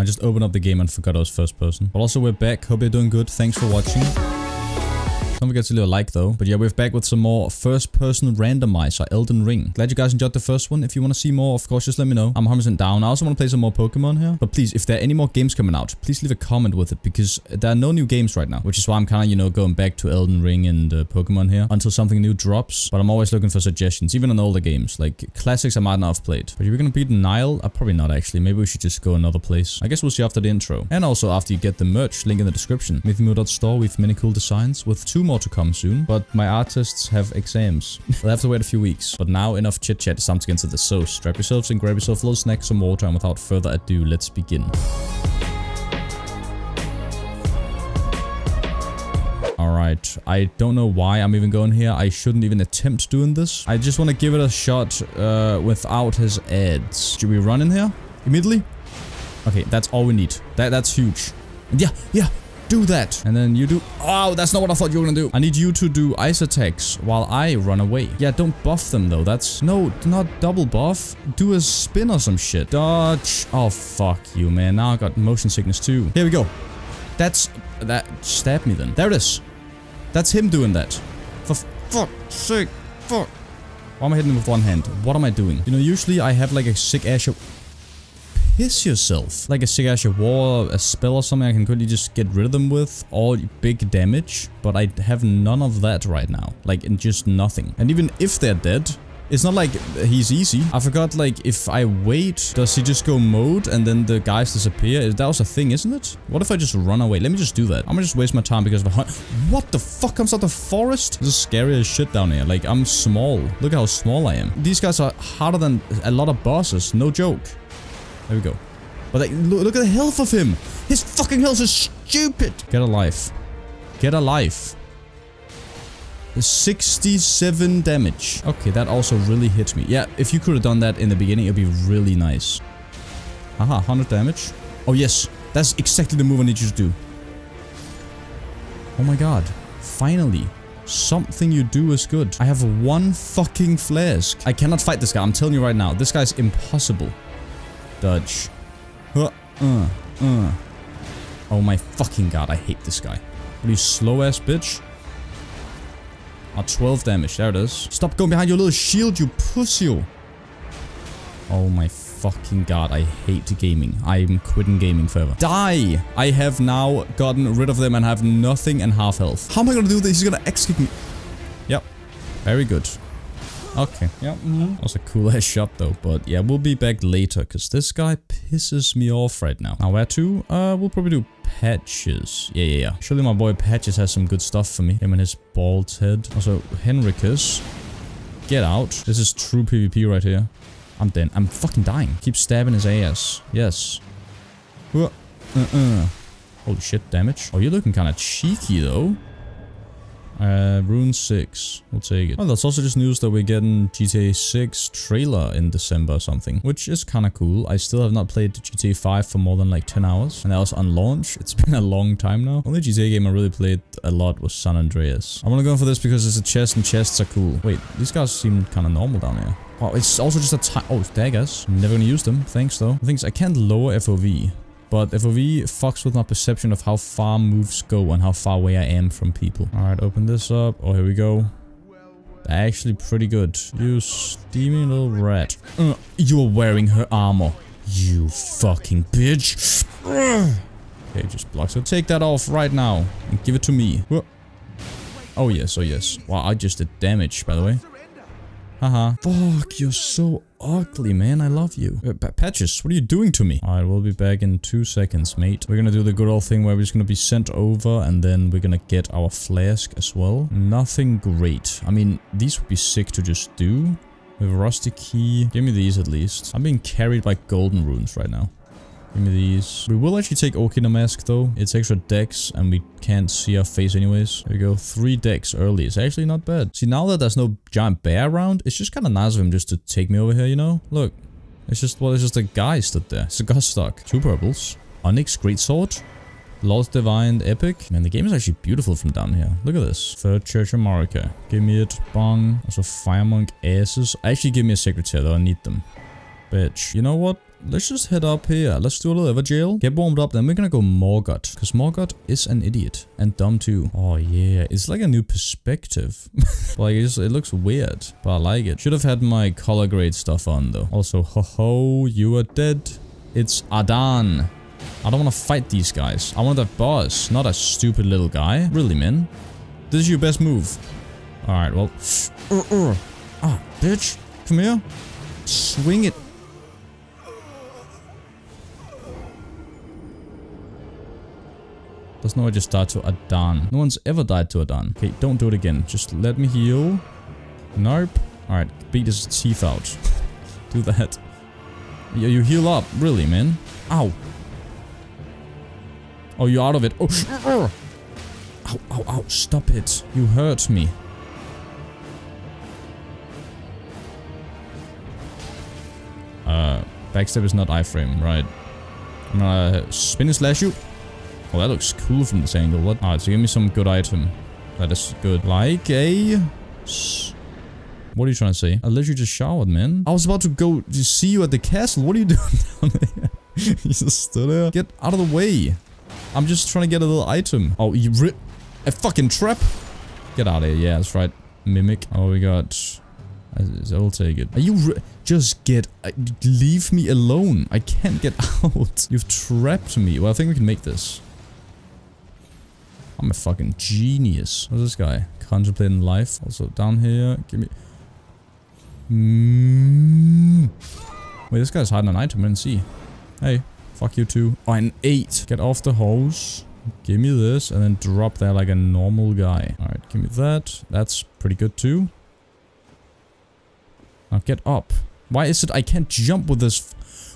I just opened up the game and forgot I was first person. But also, we're back. Hope you're doing good. Thanks for watching. Don't forget to leave a like though. But yeah, we're back with some more first person randomizer, Elden Ring. Glad you guys enjoyed the first one. If you want to see more, of course, just let me know. I'm 100% down. I also want to play some more Pokemon here. But please, if there are any more games coming out, please leave a comment with it, because there are no new games right now. Which is why I'm kind of, you know, going back to Elden Ring and Pokemon here until something new drops. But I'm always looking for suggestions, even on older games. Like classics I might not have played. But if you're going to beat Niall, probably not actually. Maybe we should just go another place. I guess we'll see after the intro. And also after you get the merch, link in the description. mythymoo.store, we have many cool designs with two more to come soon, but my artists have exams. They'll have to wait a few weeks. But now, enough chit chat, it's time to get into the sauce. Strap yourselves and grab yourself a little snack, some water, and without further ado, let's begin. Alright, I don't know why I'm even going here. I shouldn't even attempt doing this. I just want to give it a shot without his ads. Should we run in here? Immediately? Okay, that's all we need. That's huge. Yeah. Do that. And then you do... Oh, that's not what I thought you were gonna do. I need you to do ice attacks while I run away. Yeah, don't buff them though. That's... No, not double buff. Do a spin or some shit. Dodge. Oh, fuck you, man. Now I got motion sickness too. Here we go. That's... That... Stab me then. There it is. That's him doing that. For fuck's sake. Fuck. Why am I hitting him with one hand? What am I doing? You know, usually I have like a sick ash of... Piss yourself. Like a Sigash of War, a spell or something I can quickly just get rid of them with. All big damage. But I have none of that right now. Like, and just nothing. And even if they're dead, it's not like he's easy. I forgot, like, if I wait, does he just go mode and then the guys disappear? That was a thing, isn't it? What if I just run away? Let me just do that. I'm gonna just waste my time because of a hunt. What the fuck comes out the forest? This is scary as shit down here. Like, I'm small. Look how small I am. These guys are harder than a lot of bosses. No joke. There we go. But like, look at the health of him. His fucking health is stupid. Get a life. Get a life. 67 damage. Okay, that also really hit me. Yeah, if you could have done that in the beginning, it'd be really nice. Aha, 100 damage. Oh yes, that's exactly the move I need you to do. Oh my god. Finally. Something you do is good. I have one fucking flask. I cannot fight this guy. I'm telling you right now. This guy's impossible. Dodge. Oh my fucking god, I hate this guy. You slow ass bitch. Oh, 12 damage, there it is. Stop going behind your little shield, you pussy. Oh my fucking god, I hate gaming. I'm quitting gaming forever. Die! I have now gotten rid of them and have nothing and half health. How am I gonna do this? He's gonna X kick me. Yep, very good. Okay, yeah, that was a cool ass shot though, but yeah, we'll be back later, because this guy pisses me off right now. Now where to? We'll probably do Patches. Yeah. Surely my boy Patches has some good stuff for me. Him and his bald head. Also, Henricus, get out. This is true PvP right here. I'm dead. I'm fucking dying. Keep stabbing his ass. Yes. Holy shit, damage. Oh, you're looking kind of cheeky though. Rune 6. We'll take it. Oh, that's also just news that we're getting GTA 6 trailer in December or something, which is kind of cool. I still have not played GTA 5 for more than like 10 hours, and that was on launch. It's been a long time now. Only GTA game I really played a lot was San Andreas. I'm gonna go for this because it's a chest, and chests are cool. Wait, these guys seem kind of normal down here. Wow, it's also just a time. Oh, daggers. I'm never gonna use them. Thanks, though. Things I can't lower FOV. But FOV fucks with my perception of how far moves go and how far away I am from people. Alright, open this up. Oh, here we go. They're actually pretty good. You steamy little rat. You're wearing her armor. You fucking bitch. Okay, just block. So take that off right now and give it to me. Oh, yes. Oh, yes. Wow, I just did damage, by the way. Haha. Fuck, you're so ugly, man. I love you. Patches, what are you doing to me? Alright, we'll be back in 2 seconds, mate. We're gonna do the good old thing where we're just gonna be sent over and then we're gonna get our flask as well. Nothing great. I mean, these would be sick to just do. We have a rusty key. Give me these at least. I'm being carried by golden runes right now. Give me these. We will actually take Okina Mask though. It's extra dex and we can't see our face anyways. There we go. 3 dex early. It's actually not bad. See, now that there's no giant bear around, it's just kind of nice of him just to take me over here, you know? Look. It's just, well, it's just a guy stood there. It's a Gostock. 2 purples. Onyx Greatsword. Lord Divine Epic. Man, the game is actually beautiful from down here. Look at this. Third Church of Marika. Give me it. Bong. Also Fire Monk Asses. Actually, give me a Secretary though. I need them. Bitch. You know what? let's just head up here. Let's do a little ever jail. Get warmed up. Then we're gonna go Morgott. Because Morgott is an idiot. And dumb too. Oh yeah. It's like a new perspective. Like it looks weird. But I like it. Should have had my color grade stuff on though. Also, ho ho, you are dead. It's Adan. I don't want to fight these guys. I want that boss. Not a stupid little guy. Really, man. This is your best move. Alright, well. Ah, bitch. Come here. Swing it. Doesn't know I just died to Adan. No one's ever died to Adan. Okay, don't do it again. Just let me heal. Nope. Alright, beat his teeth out. Do that. You heal up. Really, man. Ow. Oh, you're out of it. Oh. Ow, ow, ow. Stop it. You hurt me. Backstab is not iframe, right? I'm gonna spin and slash you. Oh, that looks cool from this angle. What? Alright, so give me some good item. That is good. Like a... What are you trying to say? I literally just showered, man. I was about to go to see you at the castle. What are you doing down there? You just stood there. Get out of the way. I'm just trying to get a little item. Oh, you rip a fucking trap. Get out of here. Yeah, that's right. Mimic. Oh, we got... I'll take it. Are you just get... leave me alone. I can't get out. You've trapped me. Well, I think we can make this. I'm a fucking genius. What's this guy? Contemplating life. Also down here. Give me... Wait, this guy's hiding an item. I didn't see. Hey. Fuck you too. Oh, an 8. Get off the hose. Give me this. And then drop there like a normal guy. Alright, give me that. That's pretty good too. Now get up. Why is it I can't jump with this?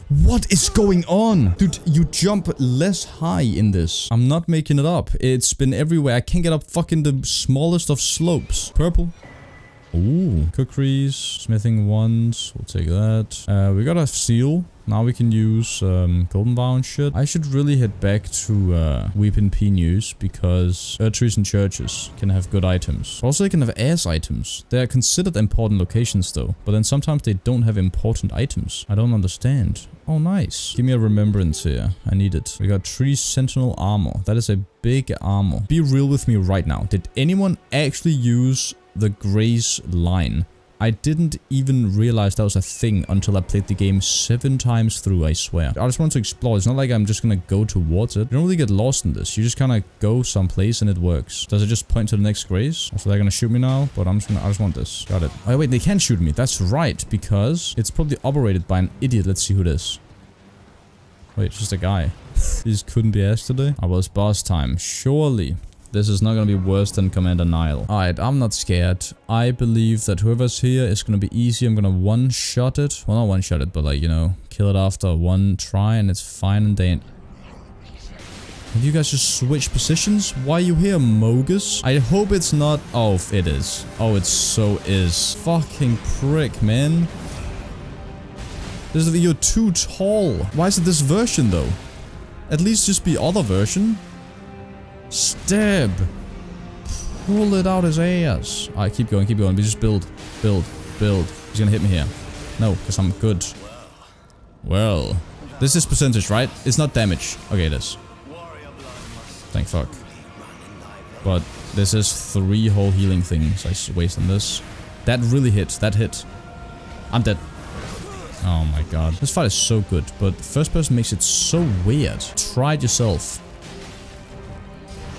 What is going on? Dude, you jump less high in this. I'm not making it up. It's been everywhere. I can't get up fucking the smallest of slopes. Purple. Ooh. Cookeries. Smithing ones. We'll take that. We got a seal. Now we can use golden vow and shit. I should really head back to Weeping Peonies because Erdtree's and churches can have good items. Also, they can have ass items. They are considered important locations though, but then sometimes they don't have important items. I don't understand. Oh, nice. Give me a remembrance here. I need it. We got 3 sentinel armor. That is a big armor. Be real with me right now. Did anyone actually use the grace line? I didn't even realize that was a thing until I played the game 7 times through, I swear. I just want to explore. It's not like I'm just gonna go towards it. You don't really get lost in this. You just kind of go someplace and it works. Does it just point to the next grace? So they're gonna shoot me now, but I just want this. Got it. Oh, wait, they can shoot me. That's right, because it's probably operated by an idiot. Let's see who it is. Wait, it's just a guy. These couldn't be asked today. Oh, well, it's boss time. Surely. This is not gonna be worse than Commander Niall. Alright, I'm not scared. I believe that whoever's here is gonna be easy. I'm gonna one-shot it. Well, not one-shot it, but like, you know, kill it after one try and it's fine and dandy. Have you guys just switched positions? Why are you here, Mogus? I hope it's not... Oh, it is. Oh, it so is. Fucking prick, man. This is... You're too tall. Why is it this version, though? At least just be other version. Stab! Pull it out his ass. Alright, keep going, keep going. We just build, build, build. He's gonna hit me here. No, because I'm good. Well. This is percentage, right? It's not damage. Okay, it is. Thank fuck. But this is 3 whole healing things. I waste on this. That really hits. That hit. I'm dead. Oh my god. This fight is so good, but first person makes it so weird. Try it yourself.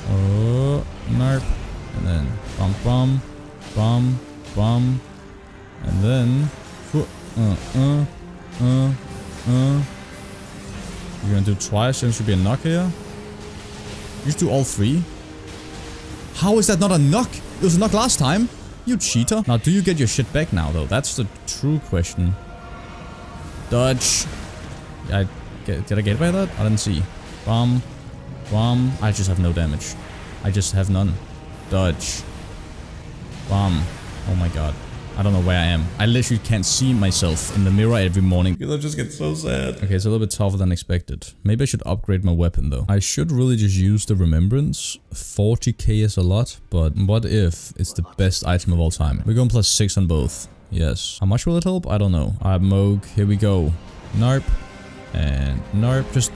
Oh, nope. And then bum, bum, bum, bum. And then. You're gonna do twice, and should be a knock here. You should do all 3. How is that not a knock? It was a knock last time. You cheater. Now, do you get your shit back now, though? That's the true question. Dodge. Did I get by that? I didn't see. Bum. Bomb. I just have no damage. I just have none. Dodge. Bomb. Oh my god. I don't know where I am. I literally can't see myself in the mirror every morning. Because I just get so sad. Okay, it's a little bit tougher than expected. Maybe I should upgrade my weapon though. I should really just use the remembrance. 40k is a lot, but what if it's the best item of all time? We're going +6 on both. Yes. How much will it help? I don't know. Alright, Mohg. Here we go. Nope. And no, just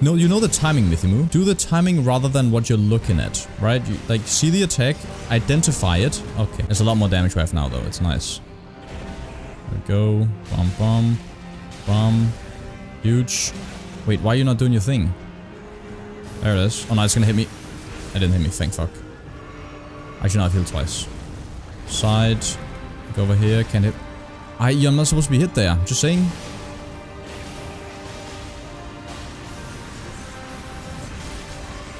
no. You know the timing, Mythymoo. Do the timing rather than what you're looking at, right? You, like, see the attack, identify it. Okay, it's a lot more damage right now, though. It's nice. There we go. Bum, bum, bum. Huge. Wait, why are you not doing your thing? There it is. Oh no, it's gonna hit me. It didn't hit me. Thank fuck. Actually, no, I healed twice. Side. Go over here. Can't hit. I'm not supposed to be hit there. Just saying.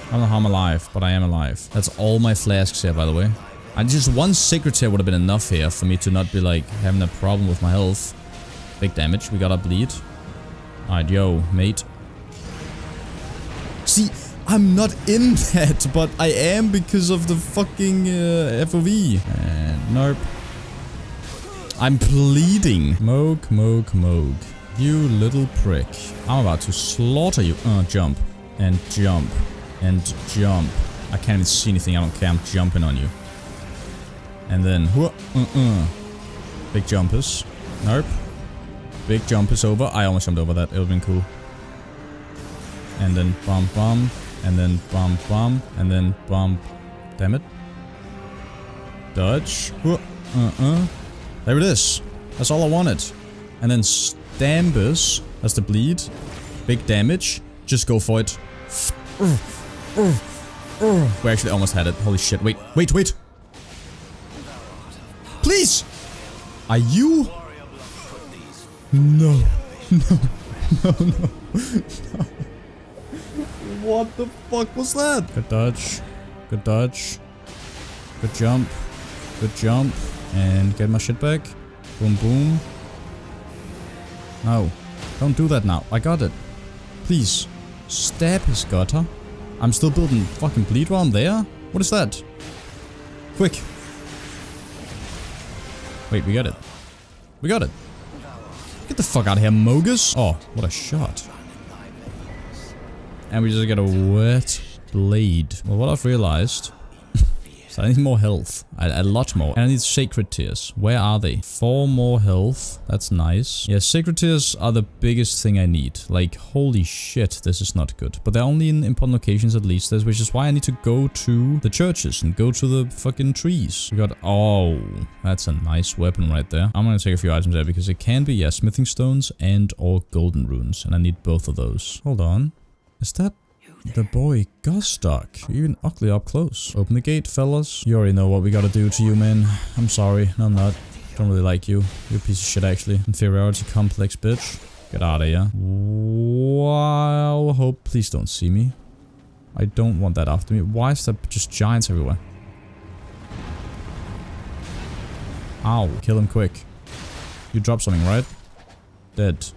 I don't know how I'm alive, but I am alive. That's all my flasks here, by the way. And just one secret here would have been enough here for me to not be, like, having a problem with my health. Big damage. We gotta bleed. Alright, yo, mate. See, I'm not in that, but I am because of the fucking FOV. And nope. I'm bleeding. Mohg, Mohg, Mohg. You little prick. I'm about to slaughter you. Jump. And jump. And jump. I can't even see anything. I don't care. I'm jumping on you. And then. Big jumpers. Nope. Big jumpers over. I almost jumped over that. It would have been cool. And then bum bum. And then bum bum. And then bum. Damn it. Dodge. There it is. That's all I wanted. And then Stampus. That's the bleed. Big damage. Just go for it. We actually almost had it. Holy shit. Wait, wait, wait. Please! Are you? No. No. No, no. No. What the fuck was that? Good dodge. Good dodge. Good jump. Good jump. And get my shit back. Boom, boom. No. Don't do that now. I got it. Please. Stab his gutter. I'm still building fucking bleed round there? What is that? Quick. Wait, we got it. We got it. Get the fuck out of here, Mogus. Oh, what a shot. And we just get a wet blade. Well, what I've realized... so I need more health. A lot more. And I need sacred tears. Where are they? 4 more health. That's nice. Yeah, sacred tears are the biggest thing I need. Like, holy shit, this is not good. But they're only in important locations at least, which is why I need to go to the churches and go to the fucking trees. We got... oh, that's a nice weapon right there. I'm gonna take a few items there because it can be, yeah, smithing stones and or golden runes. And I need both of those. Hold on. Is that... the boy Gostock. You're even ugly up close. Open the gate, fellas. You already know what we gotta do to you, man. I'm sorry. No, I'm not. Don't really like you. You're a piece of shit, actually. Inferiority complex, bitch. Get out of here. Wow. Hope. Please don't see me. I don't want that after me. Why is there just giants everywhere? Ow. Kill him quick. You dropped something, right? Dead.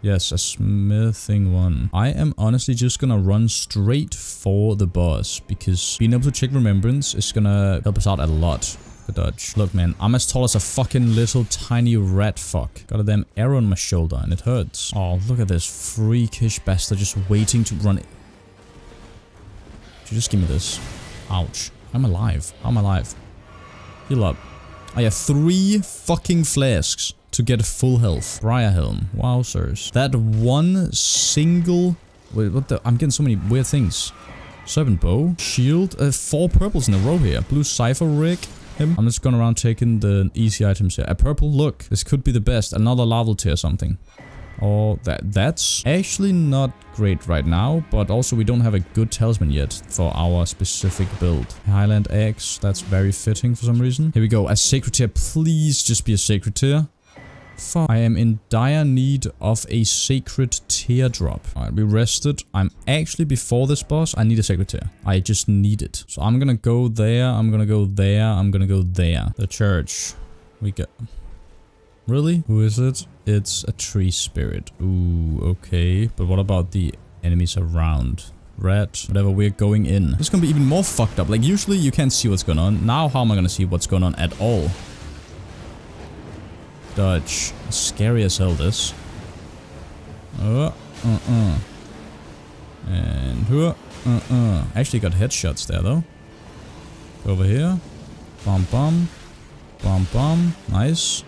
Yes, a smithing one. I am honestly just gonna run straight for the boss because being able to check remembrance is gonna help us out a lot. Good dodge. Look, man, I'm as tall as a fucking little tiny rat fuck. Got a damn arrow on my shoulder and it hurts. Oh, look at this freakish bastard just waiting to run it. Could you just give me this? Ouch. I'm alive. I'm alive. Heal up. I have 3 fucking flasks to get full health. Briar Helm. Wowzers. That one single... wait, what the... I'm getting so many weird things. Serpent Bow. Shield. 4 purples in a row here. Blue Cypher Rig. Him. I'm just going around taking the easy items here. A purple look. This could be the best. Another Larval Tear something. Oh, that's actually not great right now. But also we don't have a good talisman yet for our specific build. Highland Axe. That's very fitting for some reason. Here we go. A Sacred Tear. Please just be a Sacred Tear. Fuck. I am in dire need of a sacred teardrop. Alright, we rested. I'm actually before this boss. I need a sacred tear. I just need it. So I'm gonna go there. I'm gonna go there. I'm gonna go there. The church. We go. Really? Who is it? It's a tree spirit. Ooh, okay. But what about the enemies around? Rat. Whatever, we're going in. This is gonna be even more fucked up. Like, usually you can't see what's going on. Now, how am I gonna see what's going on at all? Dodge. Scary as hell, this. And actually got headshots there, though. Over here. Bum bum. Bum bum. Nice.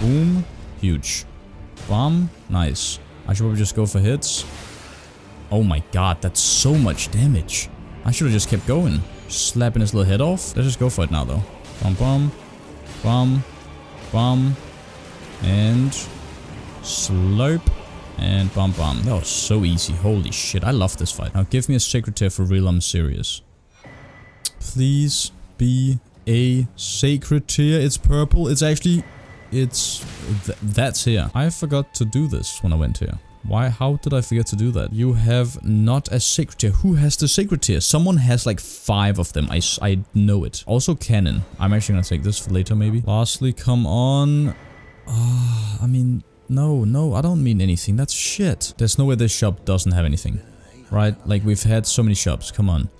Boom. Huge. Bum. Nice. I should probably just go for hits. Oh my god, that's so much damage. I should have just kept going. Slapping his little head off. Let's just go for it now, though. Bum, bum. Bum. Bum. And... slurp. And bum, bum. That was so easy. Holy shit, I love this fight. Now give me a secretary for real, I'm serious. Please be a secretary. It's purple. It's actually... it's... that's here. I forgot to do this when I went here. Why? How did I forget to do that? You have not a sacred tier. Who has the sacred tier? Someone has like 5 of them. I know it. Also cannon. I'm actually gonna take this for later maybe. Lastly, come on. I mean, no, I don't mean anything. That's shit. There's no way this shop doesn't have anything. Right? Like we've had so many shops. Come on.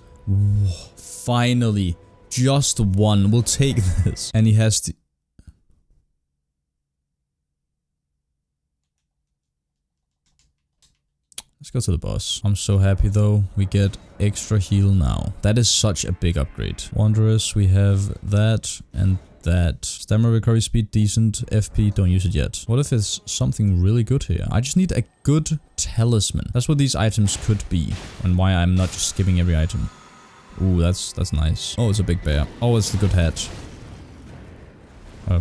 Finally. Just one. We'll take this. And he has the... let's go to the boss. I'm so happy though. We get extra heal now. That is such a big upgrade. Wanderers, we have that and that. Stamina recovery speed, decent. FP, don't use it yet. What if it's something really good here? I just need a good talisman. That's what these items could be. And why I'm not just skipping every item. Ooh, that's nice. Oh, it's a big bear. Oh, it's the good hat.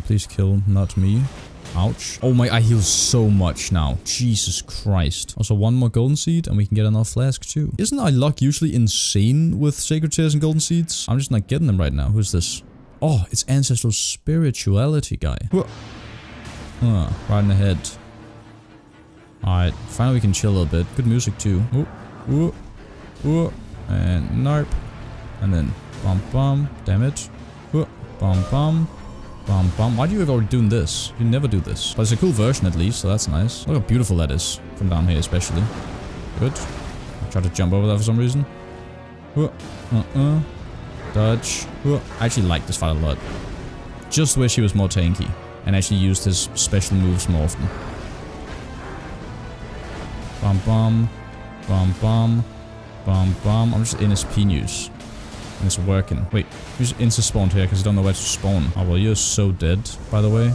Please kill, not me. Ouch. Oh my, I heal so much now. Jesus Christ. Also, one more golden seed and we can get another flask too. Isn't our luck usually insane with sacred tears and golden seeds? I'm just not getting them right now. Who's this? Oh, it's ancestral spirituality guy. Right in the head. Alright, finally we can chill a little bit. Good music too. Ooh, ooh, and narp. And then bum bum. Damn it. Bum bum. Bum, bum. Why do you already doing this? You never do this. But it's a cool version at least, so that's nice. Look how beautiful that is. From down here especially. Good. I tried to jump over that for some reason. Dodge. I actually like this fight a lot. Just wish he was more tanky. And actually used his special moves more often. Bum, bum. Bum, bum. Bum, bum. I'm just in his P news. And it's working. Wait, who's insta-spawned here? Because I don't know where to spawn. Oh, well, you're so dead, by the way.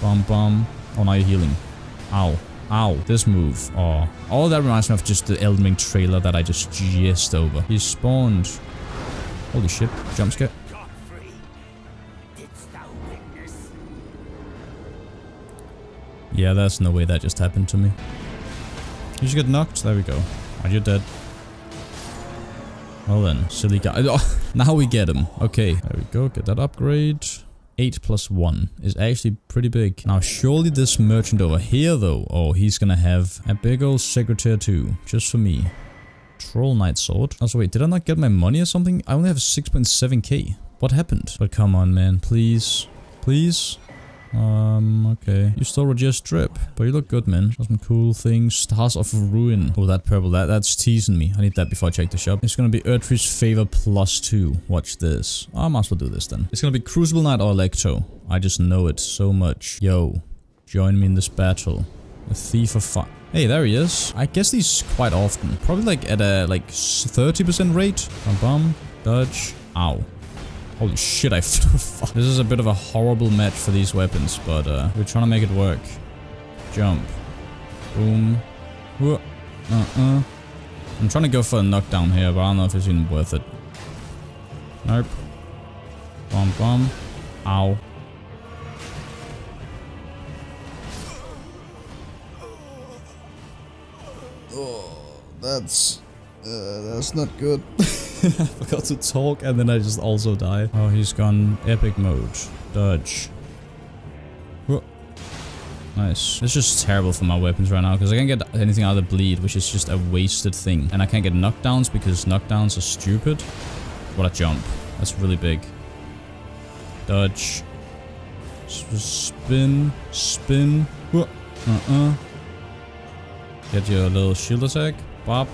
Bum, bum. Oh, now you're healing. Ow. Ow. This move. Oh. Oh, that reminds me of just the Elden Ring trailer that I just jizzed over. He spawned. Holy shit. Jump scare. Yeah, there's no way that just happened to me. You should get knocked. There we go. Oh, you're dead. Well then, silly guy. Oh, now we get him. Okay, there we go. Get that upgrade. 8 plus 1 is actually pretty big. Now, surely this merchant over here, though. Oh, he's gonna have a big old secretary too, just for me. Troll Knight Sword. Also, wait, did I not get my money or something? I only have 6.7k. What happened? But come on, man. Please. Please. Okay. You still just drip, but you look good, man. Got some cool things. Stars of Ruin. Oh, that purple. That's teasing me. I need that before I check the shop. It's gonna be Erdtree's favor +2. Watch this. I might as well do this then. It's gonna be Crucible Knight or Electo. I just know it so much. Yo, join me in this battle. A thief of fun. Hey, there he is. I guess these quite often. Probably like at a 30% rate. Bum bum. Dodge. Ow. Holy shit, I flew far. This is a bit of a horrible match for these weapons, but we're trying to make it work. Jump. Boom. I'm trying to go for a knockdown here, but I don't know if it's even worth it. Nope. Bum bum. Ow. Oh, that's not good. I forgot to talk and then I just also die. Oh, he's gone epic mode. Dodge. Whoa. Nice. It's just terrible for my weapons right now because I can't get anything out of the bleed, which is just a wasted thing. And I can't get knockdowns because knockdowns are stupid. What a jump. That's really big. Dodge. Spin. Spin. Whoa. Get your little shield attack. Bop.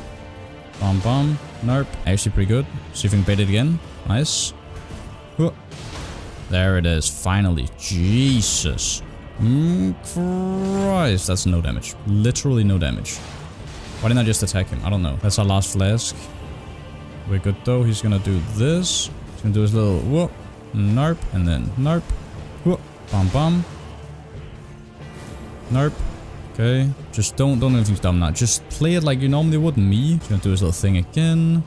Bum bum. Nope. Actually pretty good. See if we can bait it again. Nice. There it is. Finally. Jesus. Christ. That's no damage. Literally no damage. Why didn't I just attack him? I don't know. That's our last flask. We're good though. He's gonna do this. He's gonna do his little whoop. Nope. And then nope. Whoop. Bum bum. Nope. Okay. Just don't do anything dumb now. Just play it like you normally would. Me. Just gonna do this little thing again.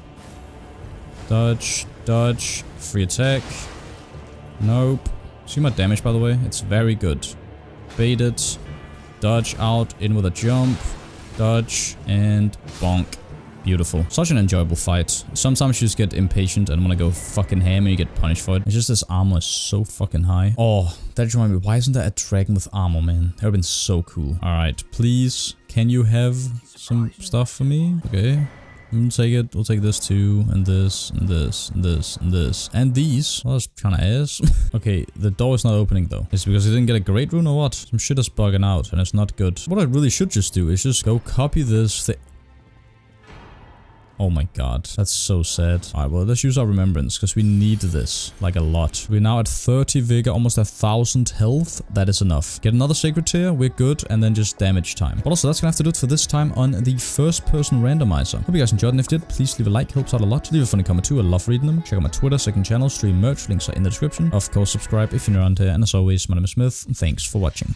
Dodge. Dodge. Free attack. Nope. See my damage, by the way? It's very good. Bait it. Dodge out. In with a jump. Dodge. And bonk. Beautiful. Such an enjoyable fight. Sometimes you just get impatient and want to go fucking ham and you get punished for it. It's just this armor is so fucking high. Oh, that just reminded me. Why isn't there a dragon with armor, man? That would have been so cool. All right, please. Can you have some stuff for me? Okay. I'm gonna take it. We'll take this too. And this. And this. And this. And this. And these. Well, that's kind of ass. Okay, the door is not opening though. Is it because I didn't get a great rune or what? Some shit is bugging out and it's not good. What I really should just do is just go copy this thing. Oh my god, that's so sad. All right, well, let's use our remembrance because we need this, like, a lot. We're now at 30 vigor, almost 1,000 health. That is enough. Get another sacred tier, we're good, and then just damage time. But also, that's gonna have to do it for this time on the first-person randomizer. Hope you guys enjoyed, and if you did, please leave a like, helps out a lot. Leave a funny comment too, I love reading them. Check out my Twitter, second channel, stream merch, links are in the description. Of course, subscribe if you're not on there, and as always, my name is Smith, and thanks for watching.